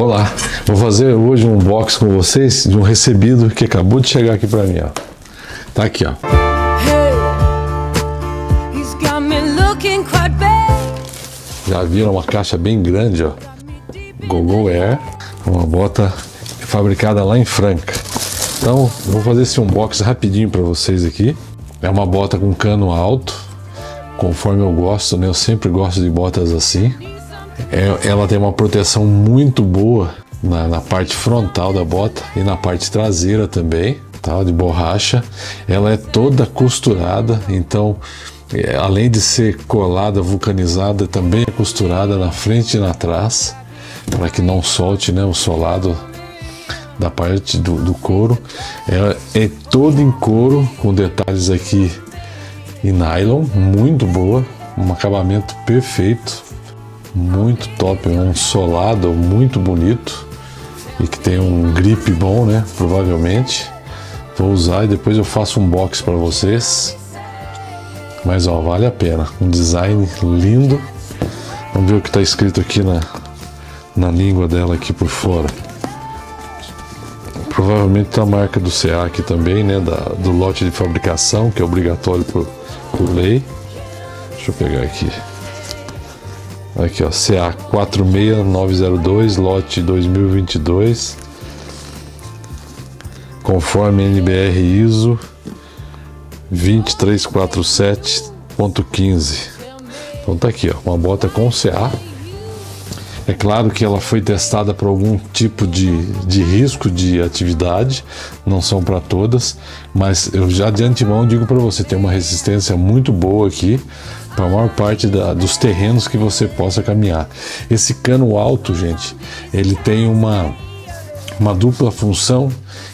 Olá, vou fazer hoje um box com vocês de um recebido que acabou de chegar aqui para mim, ó. Tá aqui, ó. Já viram uma caixa bem grande, ó. GoGo Air, uma bota fabricada lá em Franca. Então, eu vou fazer esse unboxing rapidinho para vocês aqui. É uma bota com cano alto, conforme eu gosto, né? Eu sempre gosto de botas assim. Ela tem uma proteção muito boa na parte frontal da bota e na parte traseira também, tá? De borracha. Ela é toda costurada, então além de ser colada, vulcanizada, também é costurada na frente e na trás, para que não solte, né, o solado da parte do couro. Ela é toda em couro, com detalhes aqui em nylon, muito boa, um acabamento perfeito, muito top, é um solado muito bonito e que tem um grip bom, né? Provavelmente vou usar e depois eu faço um box para vocês, mas ó, vale a pena, um design lindo. Vamos ver o que está escrito aqui na língua dela aqui por fora. Provavelmente tá a marca do CA aqui também, né? Do lote de fabricação, que é obrigatório por lei. Deixa eu pegar aqui. Aqui, ó, CA 46902, lote 2022, conforme NBR ISO 2347.15. Então tá aqui, ó, uma bota com CA. É claro que ela foi testada para algum tipo de risco de atividade, não são para todas, mas eu já de antemão digo para você, tem uma resistência muito boa aqui para a maior parte dos terrenos que você possa caminhar. Esse cano alto, gente, ele tem uma dupla função,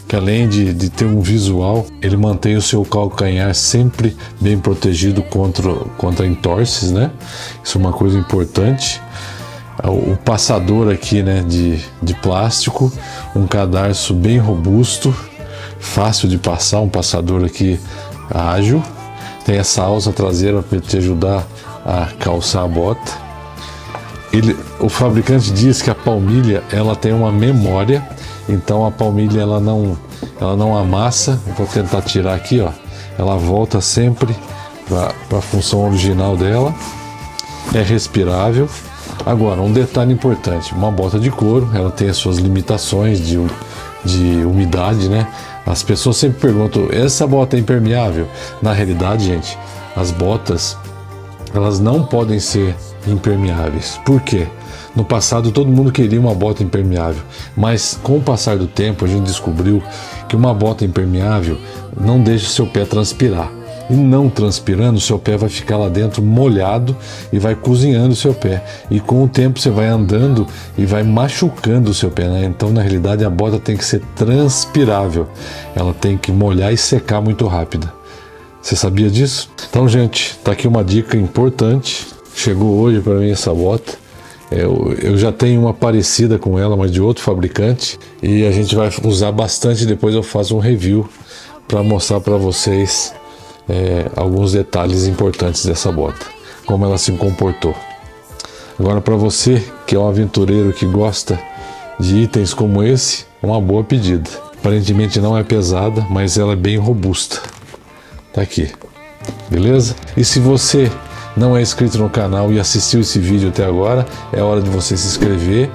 que além de ter um visual, ele mantém o seu calcanhar sempre bem protegido contra entorces, né? Isso é uma coisa importante. O passador aqui, né, de plástico, um cadarço bem robusto, fácil de passar, um passador aqui ágil. Tem essa alça traseira para te ajudar a calçar a bota. O fabricante diz que a palmilha ela tem uma memória, então a palmilha ela não amassa. Eu vou tentar tirar aqui, ó. Ela volta sempre para a função original dela. É respirável. Agora, um detalhe importante, uma bota de couro, ela tem as suas limitações de umidade, né? As pessoas sempre perguntam, essa bota é impermeável? Na realidade, gente, as botas, elas não podem ser impermeáveis. Por quê? No passado, todo mundo queria uma bota impermeável, mas com o passar do tempo, a gente descobriu que uma bota impermeável não deixa o seu pé transpirar. E não transpirando, o seu pé vai ficar lá dentro molhado e vai cozinhando o seu pé. E com o tempo você vai andando e vai machucando o seu pé, né? Então, na realidade, a bota tem que ser transpirável. Ela tem que molhar e secar muito rápida. Você sabia disso? Então, gente, tá aqui uma dica importante. Chegou hoje para mim essa bota. Eu já tenho uma parecida com ela, mas de outro fabricante. E a gente vai usar bastante. Depois eu faço um review para mostrar para vocês alguns detalhes importantes dessa bota, como ela se comportou. Agora, para você que é um aventureiro que gosta de itens como esse, é uma boa pedida. Aparentemente não é pesada, mas ela é bem robusta. Tá aqui, beleza? E se você não é inscrito no canal e assistiu esse vídeo até agora, é hora de você se inscrever,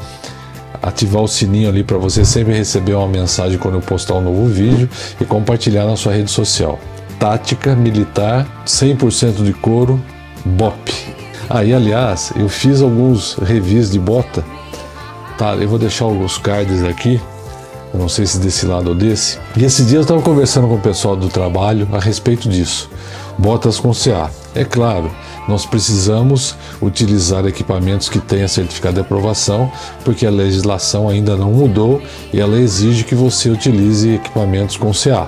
ativar o sininho ali para você sempre receber uma mensagem quando eu postar um novo vídeo e compartilhar na sua rede social. Tática militar 100% de couro BOPE. Aí, aliás, eu fiz alguns reviews de bota, tá? Eu vou deixar alguns cards aqui, eu não sei se desse lado ou desse. E esse dia eu estava conversando com o pessoal do trabalho a respeito disso. Botas com CA. É claro, nós precisamos utilizar equipamentos que tenham certificado de aprovação, porque a legislação ainda não mudou e ela exige que você utilize equipamentos com CA.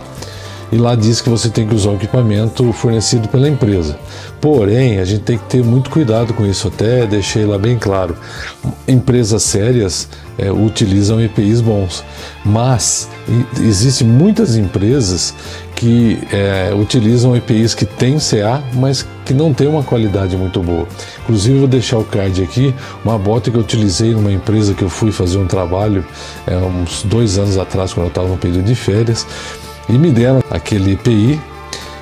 E lá diz que você tem que usar o equipamento fornecido pela empresa. Porém, a gente tem que ter muito cuidado com isso, até deixei lá bem claro. Empresas sérias utilizam EPIs bons, mas existem muitas empresas que utilizam EPIs que têm CA, mas que não tem uma qualidade muito boa. Inclusive, vou deixar o card aqui, uma bota que eu utilizei numa empresa que eu fui fazer um trabalho uns 2 anos atrás, quando eu estava no período de férias, e me deram aquele EPI.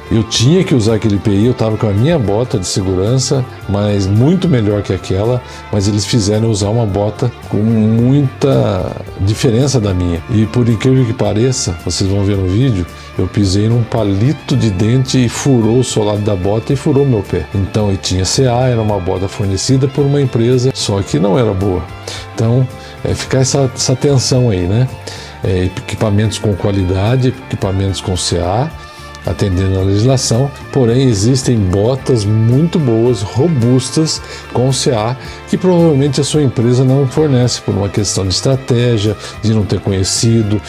Eu tinha que usar aquele EPI, eu estava com a minha bota de segurança, mas muito melhor que aquela, mas eles fizeram usar uma bota com muita diferença da minha. E por incrível que pareça, vocês vão ver no vídeo, eu pisei num palito de dente e furou o solado da bota e furou meu pé. Então, eu tinha CA, era uma bota fornecida por uma empresa, só que não era boa. Então, ficar essa tensão aí, né? Equipamentos com qualidade, equipamentos com CA, atendendo à legislação, porém existem botas muito boas, robustas, com CA, que provavelmente a sua empresa não fornece por uma questão de estratégia, de não ter conhecido,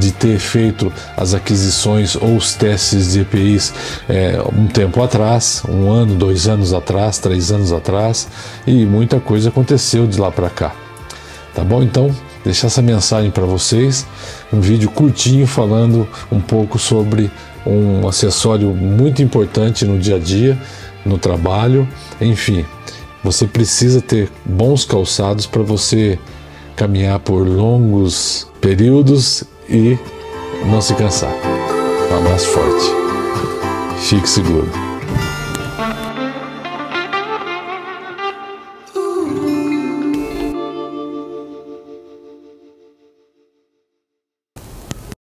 de ter feito as aquisições ou os testes de EPIs um tempo atrás, 1 ano, 2 anos atrás, 3 anos atrás, e muita coisa aconteceu de lá para cá. Tá bom? Então, deixar essa mensagem para vocês, um vídeo curtinho falando um pouco sobre um acessório muito importante no dia a dia, no trabalho, enfim. Você precisa ter bons calçados para você caminhar por longos períodos e não se cansar. Um abraço forte. Fique seguro.